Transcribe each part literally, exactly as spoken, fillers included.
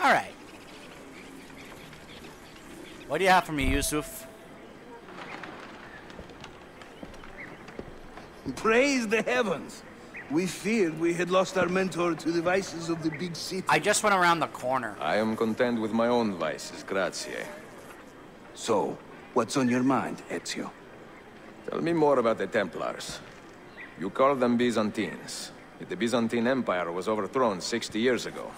Alright. What do you have for me, Yusuf? Praise the heavens! We feared we had lost our mentor to the vices of the big city. I just went around the corner. I am content with my own vices, grazie. So, what's on your mind, Ezio? Tell me more about the Templars. You call them Byzantines. Yet the Byzantine Empire was overthrown sixty years ago.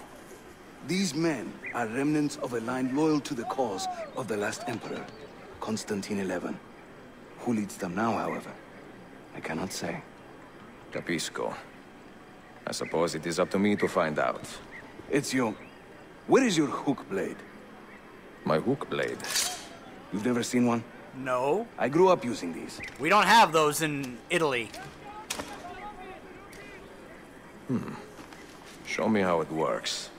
These men are remnants of a line loyal to the cause of the last emperor, Constantine the Eleventh. Who leads them now, however, I cannot say. Capisco. I suppose it is up to me to find out. Ezio, where is your hook blade? My hook blade? You've never seen one? No. I grew up using these. We don't have those in Italy. Hmm. Show me how it works.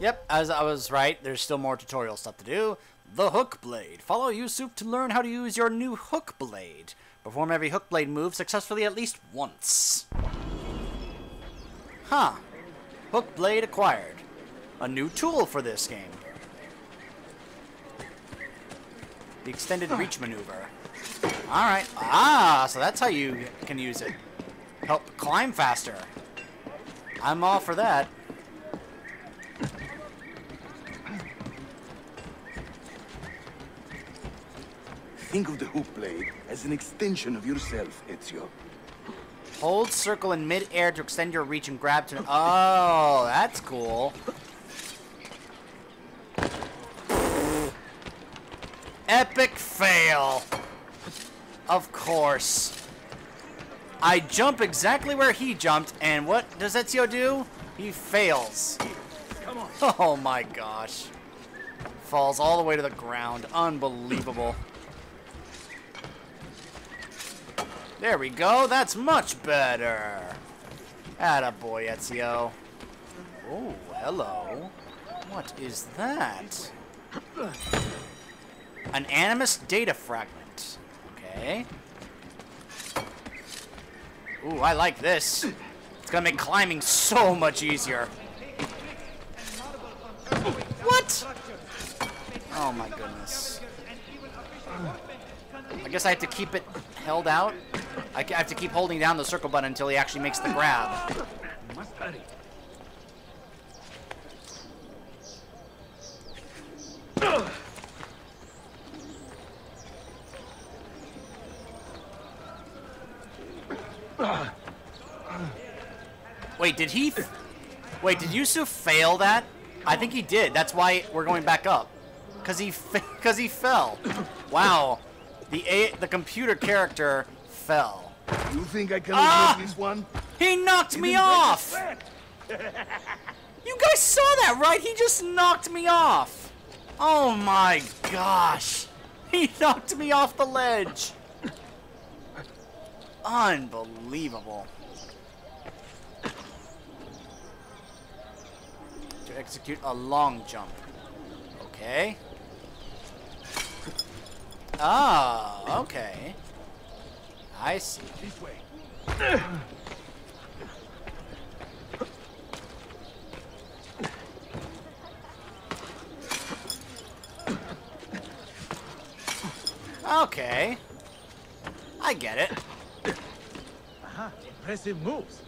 Yep, as I was right, there's still more tutorial stuff to do. The Hook Blade. Follow Yusuf to learn how to use your new Hook Blade. Perform every Hook Blade move successfully at least once. Huh. Hook Blade acquired. A new tool for this game. The Extended Reach Maneuver. Alright. Ah, so that's how you can use it. Help climb faster. I'm all for that. Think of the hook blade as an extension of yourself, Ezio. Hold circle in mid-air to extend your reach and grab to... Oh, that's cool. Epic fail. Of course. I jump exactly where he jumped, and what does Ezio do? He fails. Come on. Oh my gosh. Falls all the way to the ground. Unbelievable. There we go. That's much better. Attaboy, Ezio. Oh, hello. What is that? An Animus Data Fragment. Okay. Ooh, I like this. It's gonna make climbing so much easier. What? Oh my goodness. I guess I have to keep it held out. I have to keep holding down the circle button until he actually makes the grab. Wait, did he... F Wait, did Yusuf fail that? I think he did. That's why we're going back up. Because he, f he fell. Wow. The a the computer character fell. You think I can ah! this one? He knocked you me off! You guys saw that, right? He just knocked me off. Oh my gosh. He knocked me off the ledge. Unbelievable. To execute a long jump. Okay. Oh, okay. I see. This way. Okay. I get it. Aha, impressive moves.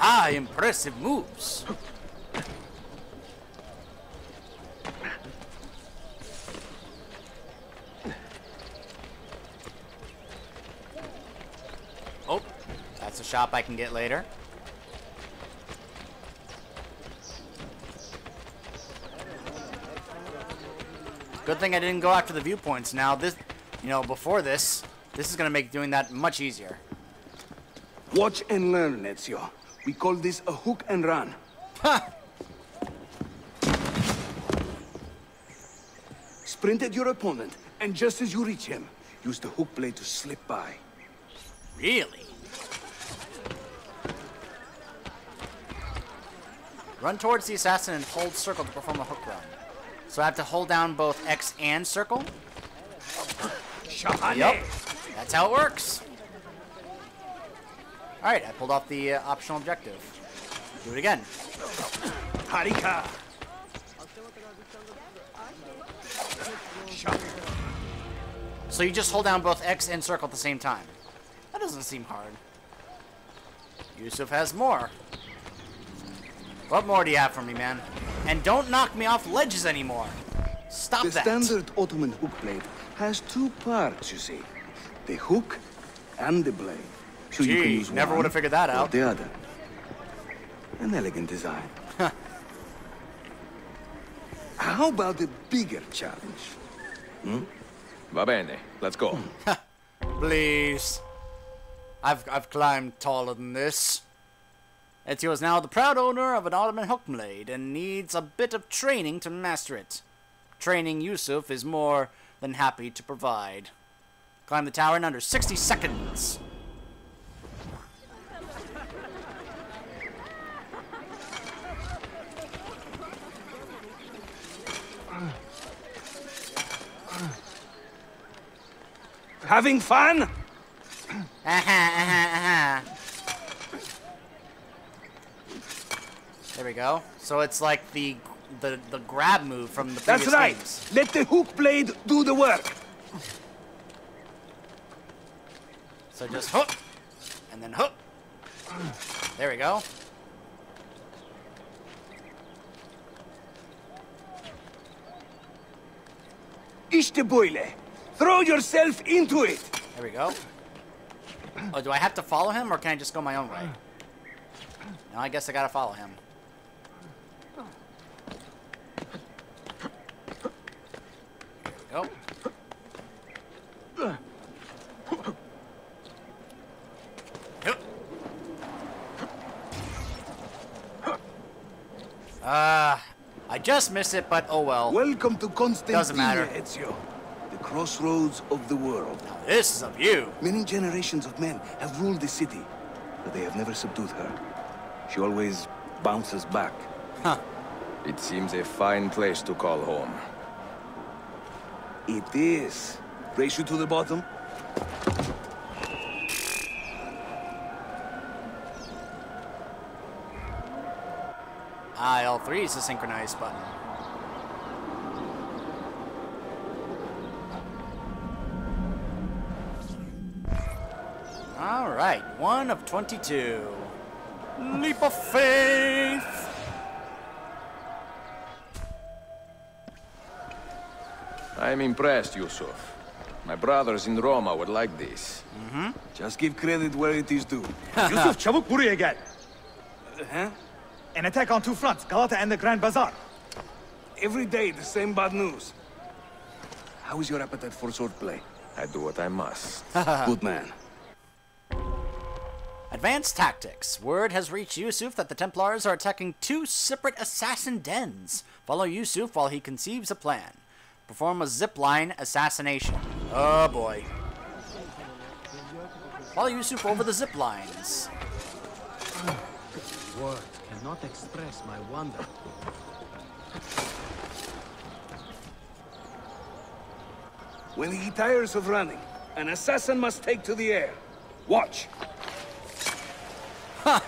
Ah, impressive moves. Shop I can get later. Good thing I didn't go after the viewpoints. Now this, you know, before this, this is gonna make doing that much easier. Watch and learn, Ezio. We call this a hook and run. Ha! Sprint at your opponent, and just as you reach him, use the hook blade to slip by. Really? Run towards the assassin and hold circle to perform a hook run. So I have to hold down both X and circle? Yep. That's how it works. Alright, I pulled off the uh, optional objective. Do it again. Harika. So you just hold down both X and circle at the same time. That doesn't seem hard. Yusuf has more. What more do you have for me, man? And don't knock me off ledges anymore. Stop that. The standard Ottoman hook blade has two parts, you see. The hook and the blade. So Gee, you can use never would have figured that out. The other. An elegant design. How about the bigger challenge? Hmm? Va bene. Let's go. Please. I've, I've climbed taller than this. Ezio is now the proud owner of an Ottoman hook blade and needs a bit of training to master it. Training Yusuf is more than happy to provide. Climb the tower in under sixty seconds. Having fun? Uh-huh, uh-huh, uh-huh. There we go. So it's like the the the grab move from the previous That's right. Games. Let the hook blade do the work. So just hook, and then hook. There we go. Ishtaboile. Throw yourself into it! There we go. Oh, do I have to follow him, or can I just go my own way? No, I guess I gotta follow him. There we go. Uh, I just missed it, but oh well. Welcome to Constantinople. Doesn't matter. Ezio. Crossroads of the world. Now this is a view. Many generations of men have ruled the city, but they have never subdued her. She always bounces back. Huh. It seems a fine place to call home. It is. Race you to the bottom. Ah, L three is the synchronize button. Alright, one of twenty-two. Leap of faith! I'm impressed, Yusuf. My brothers in Roma would like this. Mm-hmm. Just give credit where it is due. Yusuf, Chavuk Buri again! Huh? An attack on two fronts, Galata and the Grand Bazaar. Every day the same bad news. How is your appetite for swordplay? I do what I must. Good man. Advanced tactics. Word has reached Yusuf that the Templars are attacking two separate assassin dens. Follow Yusuf while he conceives a plan. Perform a zipline assassination. Oh boy. Follow Yusuf over the ziplines. Words cannot express my wonder. When he tires of running, an assassin must take to the air. Watch. Huh.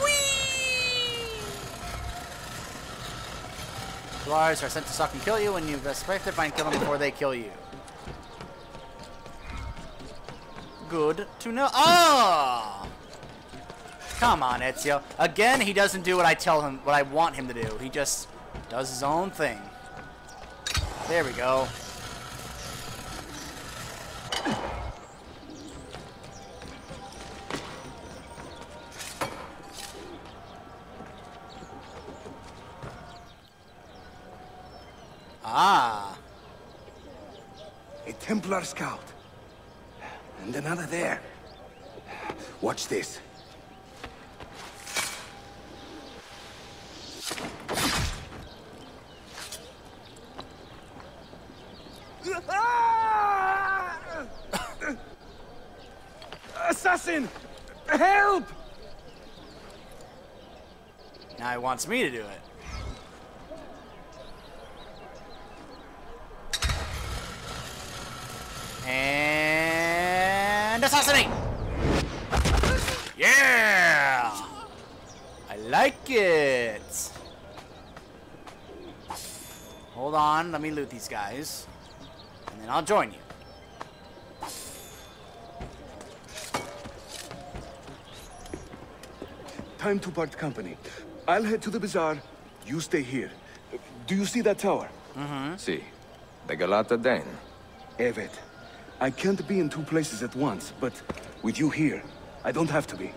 Whee! Templars are sent to suck and kill you, and you expect to find kill them before they kill you. Good to know. Oh! Come on, Ezio. Again, he doesn't do what I tell him, what I want him to do. He just does his own thing. There we go. Ah. A Templar scout. And another there. Watch this. Assassin! Help! Now he wants me to do it. And and assassinate! Yeah! I like it! Hold on, let me loot these guys. And then I'll join you. Time to part company. I'll head to the bazaar. You stay here. Do you see that tower? Mm-hmm. See. The Galata Den. Evet. I can't be in two places at once, but with you here, I don't have to be.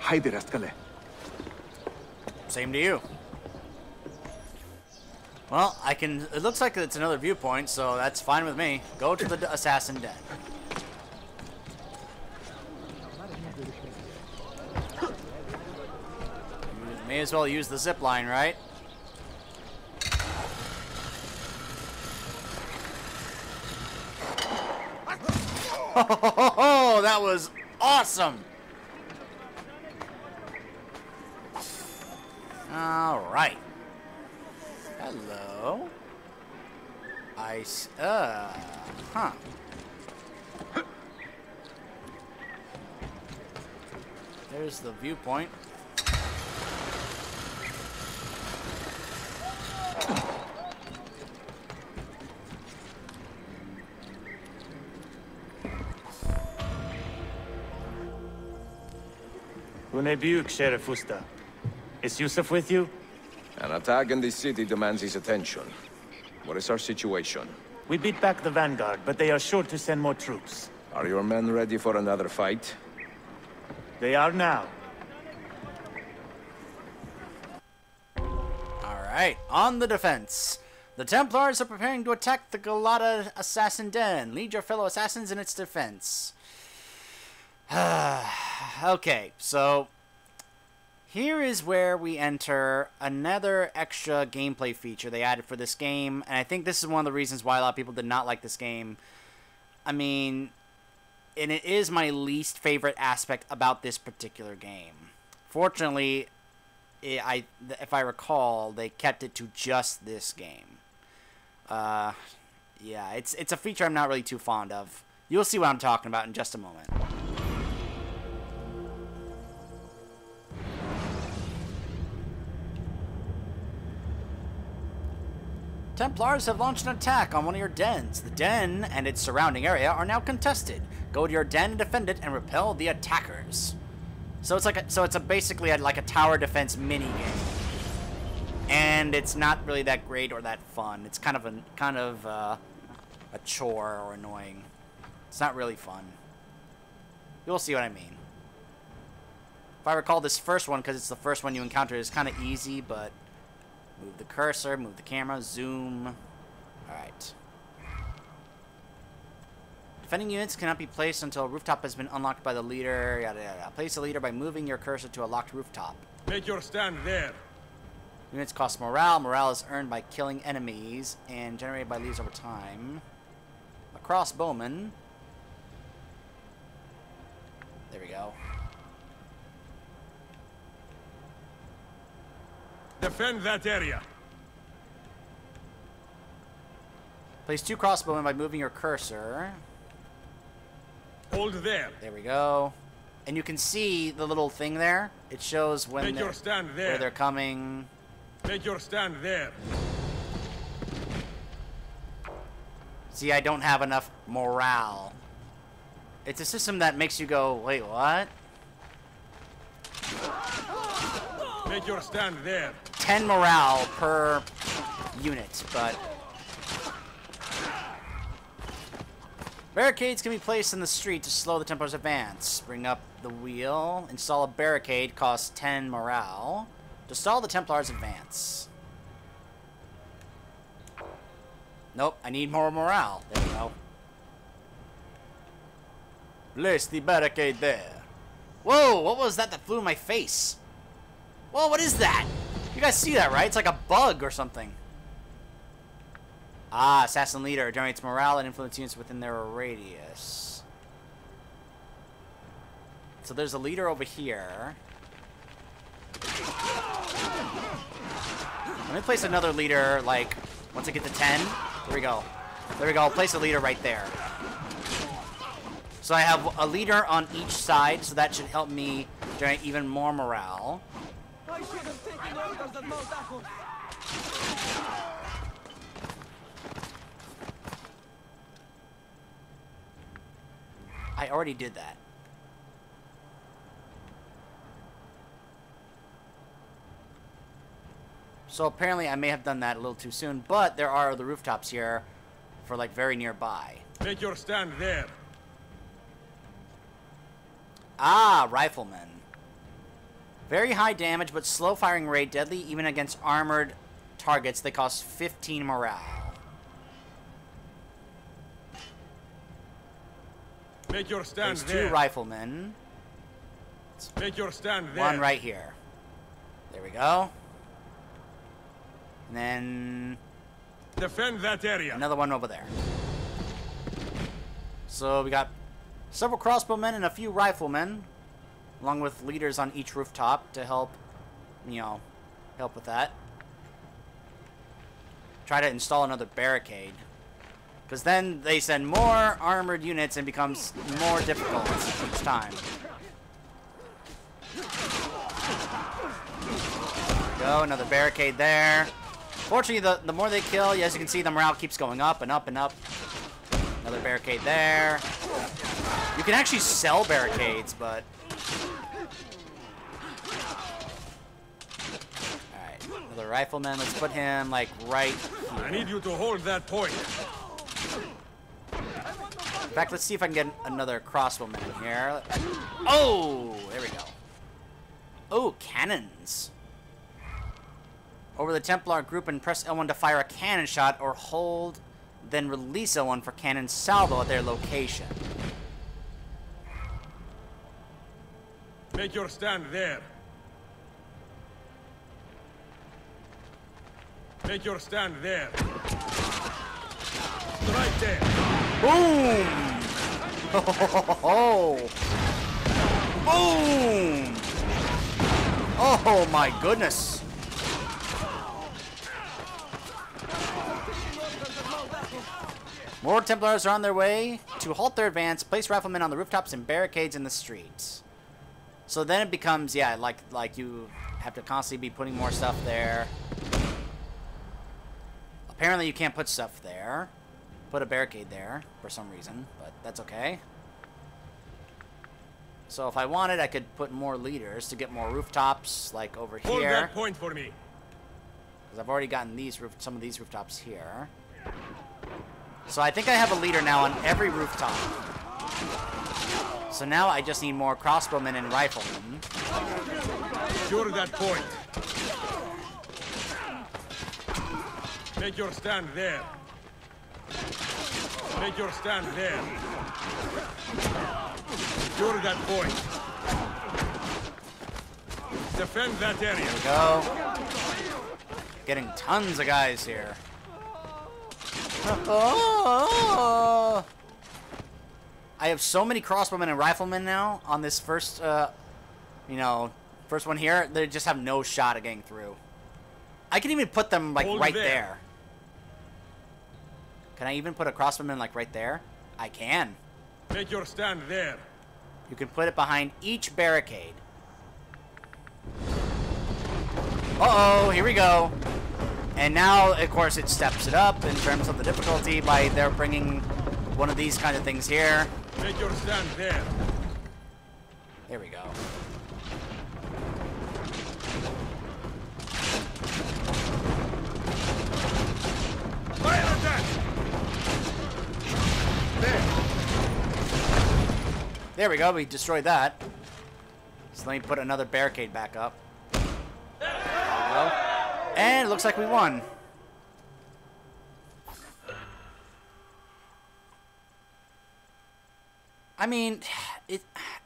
Haydi rastgele. Same to you. Well, I can... It looks like it's another viewpoint, so that's fine with me. Go to the assassin den. May as well use the zip line, right? Oh, that was awesome! All right. Hello. I uh huh. There's the viewpoint. Une büyük Sheriff Usta. Is Yusuf with you? An attack in this city demands his attention. What is our situation? We beat back the vanguard, but they are sure to send more troops. Are your men ready for another fight? They are now. Alright, on the defense. The Templars are preparing to attack the Galata Assassin Den. Lead your fellow assassins in its defense. Okay, so here is where we enter another extra gameplay feature they added for this game, and I think this is one of the reasons why a lot of people did not like this game. I mean, and it is my least favorite aspect about this particular game. Fortunately, it, I, if I recall, they kept it to just this game. Uh, yeah, it's, it's a feature I'm not really too fond of. You'll see what I'm talking about in just a moment. Templars have launched an attack on one of your dens. The den and its surrounding area are now contested. Go to your den and defend it and repel the attackers. So it's like a, so it's a basically a, like a tower defense mini game, and it's not really that great or that fun. It's kind of a kind of uh, a chore or annoying. It's not really fun. You'll see what I mean. If I recall this first one, because it's the first one you encounter, it's kind of easy, but. Move the cursor, move the camera, zoom. Alright. Defending units cannot be placed until a rooftop has been unlocked by the leader. Yada yada. Place the leader by moving your cursor to a locked rooftop. Make your stand there. Units cost morale. Morale is earned by killing enemies and generated by leaders over time. A crossbowman. There we go. Defend that area. Place two crossbowmen by moving your cursor. Hold there. There we go. And you can see the little thing there. It shows when they're, stand there. Where they're coming. Take your stand there. See, I don't have enough morale. It's a system that makes you go, wait, what? Take your stand there. ten morale per unit, but... Barricades can be placed in the street to slow the Templars' advance. Bring up the wheel. Install a barricade. Costs ten morale. To stall the Templars' advance. Nope, I need more morale. There we go. Place the barricade there. Whoa, what was that that flew in my face? Whoa, what is that? You guys see that, right? It's like a bug or something. Ah, assassin leader generates morale and influence units within their radius. So there's a leader over here. Let me place another leader, like, once I get to ten. There we go. There we go. Place a leader right there. So I have a leader on each side, so that should help me generate even more morale. I should have taken orders at Mount Athos. I already did that. So apparently I may have done that a little too soon, but there are the rooftops here for like very nearby. Make your stand there. Ah, riflemen. Very high damage, but slow firing rate, deadly even against armored targets. They cost fifteen morale. Make your stand There's there. Two riflemen. Make your stand there. One right here. There we go. And then defend that area. Another one over there. So we got several crossbowmen and a few riflemen, along with leaders on each rooftop to help, you know, help with that. Try to install another barricade, because then they send more armored units and becomes more difficult each time. There we go, another barricade there. Fortunately, the, the more they kill, as you can see, the morale keeps going up and up and up. Another barricade there. You can actually sell barricades, but... Alright, another rifleman. Let's put him, like, right here. I need you to hold that point. In fact, let's see if I can get another crossbowman here. Oh! There we go. Oh, cannons. Over the Templar group and press L one to fire a cannon shot, or hold, then release L one for cannon salvo at their location. Make your stand there. Make your stand there. Right there. Boom! Ho ho ho ho! Boom! Oh my goodness! More Templars are on their way. To halt their advance, place riflemen on the rooftops and barricades in the streets. So then it becomes, yeah, like like you have to constantly be putting more stuff there. Apparently you can't put stuff there. Put a barricade there for some reason, but that's okay. So if I wanted, I could put more leaders to get more rooftops, like over here. Hold that point for me. Because I've already gotten these roof some of these rooftops here. So I think I have a leader now on every rooftop. So now I just need more crossbowmen and riflemen. Sure that point. Make your stand there. Make your stand there. Sure that point. Defend that area. There we go. Getting tons of guys here. I have so many crossbowmen and riflemen now on this first, uh, you know, first one here. They just have no shot at getting through. I can even put them, like, Hold right there. there. Can I even put a crossbowman, like, right there? I can. Make your stand there. You can put it behind each barricade. Uh-oh, here we go. And now, of course, it steps it up in terms of the difficulty by they're bringing one of these kind of things here. Make your stand there. There we go. Fire attack! There. There we go. We destroyed that. So let me put another barricade back up. There we go. And it looks like we won. I mean, it,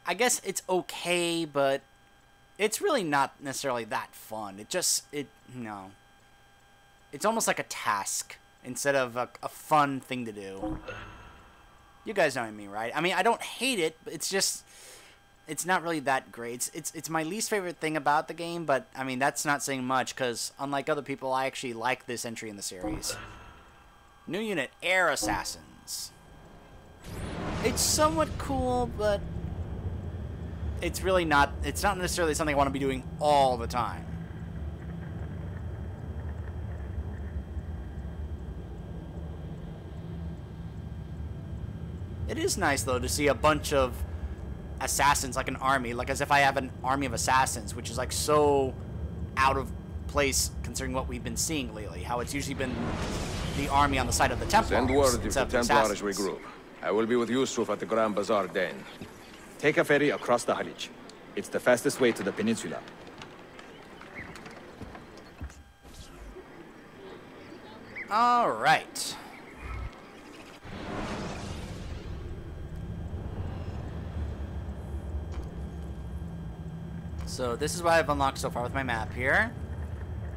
I guess it's okay, but it's really not necessarily that fun. It just, it, no. It's almost like a task instead of a, a fun thing to do. You guys know what I mean, right? I mean, I don't hate it, but it's just... It's not really that great. It's, it's it's my least favorite thing about the game, but I mean that's not saying much because unlike other people, I actually like this entry in the series. New unit, air assassins. It's somewhat cool, but it's really not, it's not necessarily something I want to be doing all the time. It is nice, though, to see a bunch of assassins, like an army, like as if I have an army of assassins, which is like so out of place considering what we've been seeing lately, how it's usually been the army on the side of the Templars. Send word if the Templars regroup. I will be with Yusuf at the Grand Bazaar then. Take a ferry across the Haliq. It's the fastest way to the peninsula. All right. So this is what I've unlocked so far with my map here.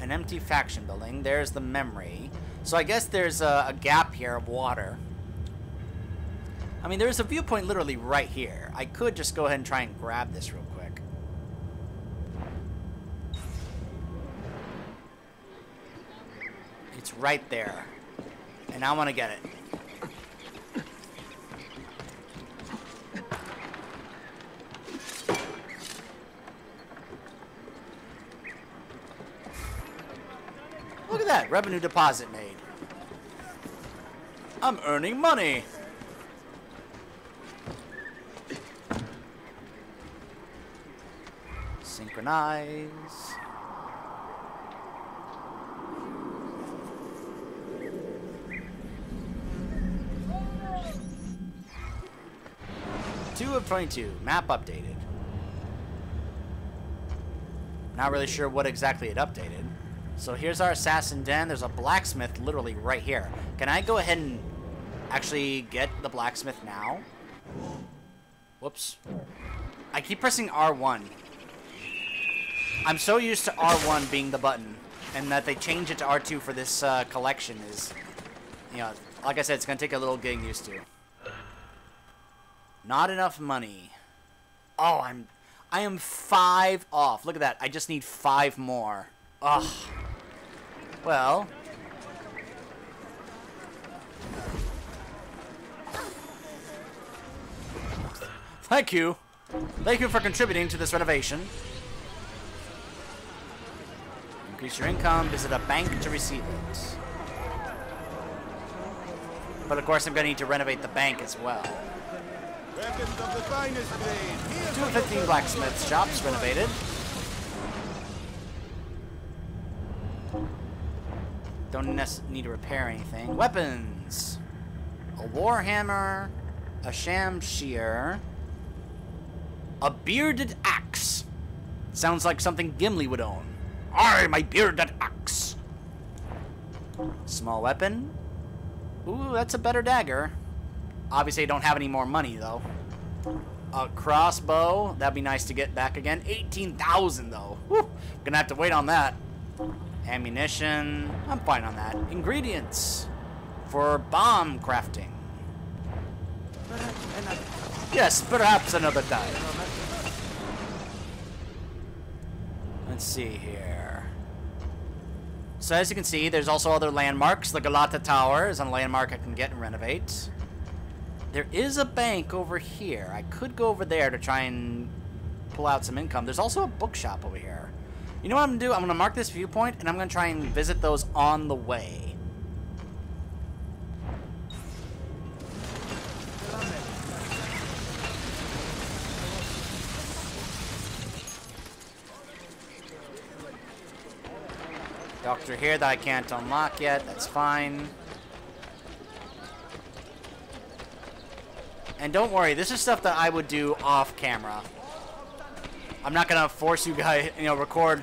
An empty faction building. There's the memory. So I guess there's a, a gap here of water. I mean, there's a viewpoint literally right here. I could just go ahead and try and grab this real quick. It's right there. And I want to get it. Look at that, revenue deposit made. I'm earning money. Synchronize. two of twenty-two, map updated. Not really sure what exactly it updated. So here's our assassin den. There's a blacksmith literally right here. Can I go ahead and actually get the blacksmith now? Whoops. I keep pressing R one. I'm so used to R one being the button, and that they change it to R two for this uh, collection is, you know, like I said, it's going to take a little getting used to. Not enough money. Oh, I'm, I am five off. Look at that. I just need five more. Ugh. Well, thank you. Thank you for contributing to this renovation. Increase your income. Visit a bank to receive it. But of course, I'm going to need to renovate the bank as well. two fifteen blacksmith's shops renovated. Don't need to repair anything. Weapons! A warhammer, a shamshear, a bearded axe. Sounds like something Gimli would own. Aye, my bearded axe! Small weapon. Ooh, that's a better dagger. Obviously, I don't have any more money, though. A crossbow. That'd be nice to get back again. eighteen thousand, though. Whew. Gonna have to wait on that. Ammunition. I'm fine on that. Ingredients for bomb crafting. Yes, perhaps another time. Let's see here. So as you can see, there's also other landmarks. The Galata Tower is on a landmark I can get and renovate. There is a bank over here. I could go over there to try and pull out some income. There's also a bookshop over here. You know what I'm going to do? I'm going to mark this viewpoint, and I'm going to try and visit those on the way. Doctor here that I can't unlock yet. That's fine. And don't worry, this is stuff that I would do off camera. I'm not gonna force you guys, you know, record,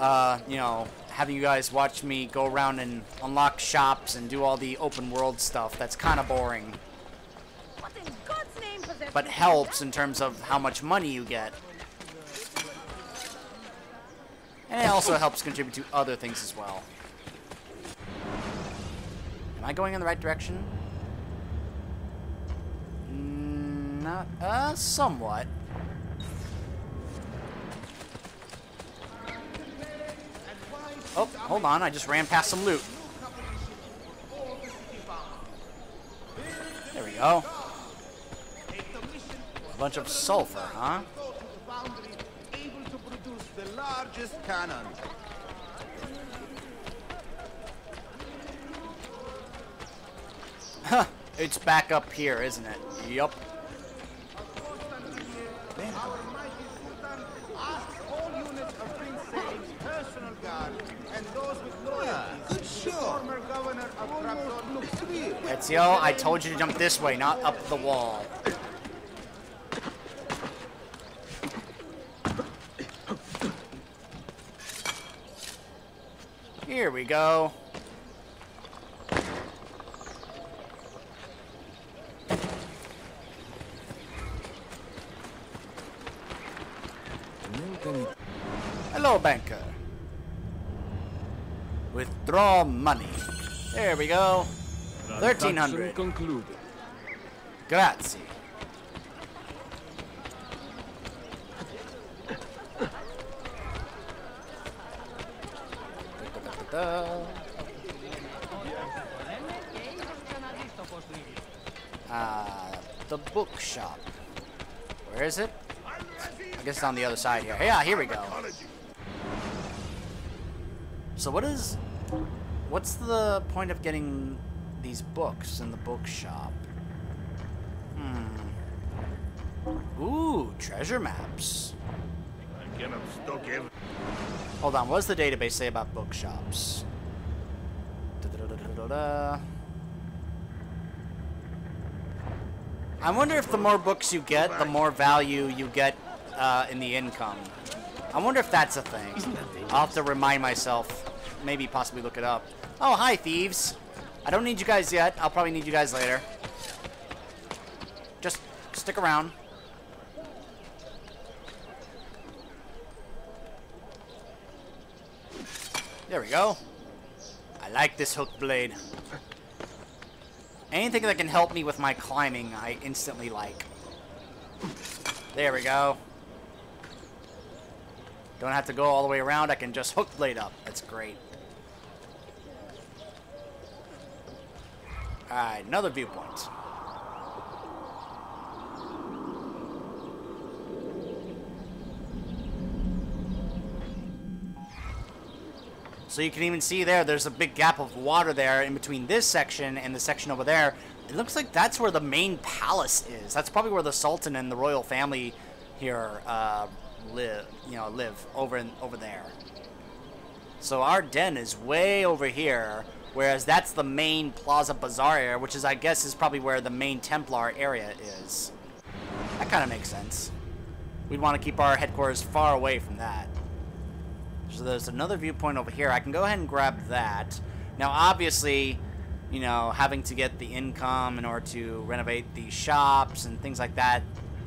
uh, you know, having you guys watch me go around and unlock shops and do all the open world stuff. That's kind of boring. What in God's name was that? But helps in terms of how much money you get. And it also helps contribute to other things as well. Am I going in the right direction? Not, uh, somewhat. Oh, hold on, I just ran past some loot. There we go. A bunch of sulfur, huh? Able to produce the largest cannon. Huh, it's back up here, isn't it? Yup. Our might is ask all units of Prince Salim's personal guard and those with loyalty. Former governor of Trabzon. Ezio, I told you to jump this way, not up the wall. Here we go. Hello, banker. Withdraw money. There we go. thirteen hundred. Concluded. Grazie. Ah, uh, the bookshop. Where is it? I guess it's on the other side here. Yeah, here we go. So what is... what's the point of getting these books in the bookshop? Hmm. Ooh, treasure maps. Hold on, what does the database say about bookshops? Da-da-da-da-da-da. I wonder if the more books you get, the more value you get uh, in the income. I wonder if that's a thing. I'll have to remind myself. Maybe possibly look it up. Oh, hi, thieves. I don't need you guys yet. I'll probably need you guys later. Just stick around. There we go. I like this hook blade. Anything that can help me with my climbing, I instantly like. There we go. Don't have to go all the way around. I can just hook blade up. That's great. Alright, another viewpoint. So you can even see there, there's a big gap of water there in between this section and the section over there. It looks like that's where the main palace is. That's probably where the Sultan and the royal family here uh, live, you know, live over in, over there. So our den is way over here, whereas that's the main Plaza Bazaar area, which is, I guess, is probably where the main Templar area is. That kind of makes sense. We'd want to keep our headquarters far away from that. So there's another viewpoint over here. I can go ahead and grab that. Now, obviously, you know, having to get the income in order to renovate the shops and things like that.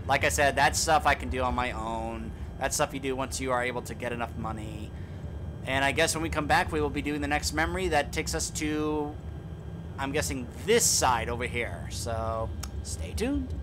Like I said, that's stuff I can do on my own. That's stuff you do once you are able to get enough money. And I guess when we come back, we will be doing the next memory. That takes us to, I'm guessing, this side over here. So stay tuned.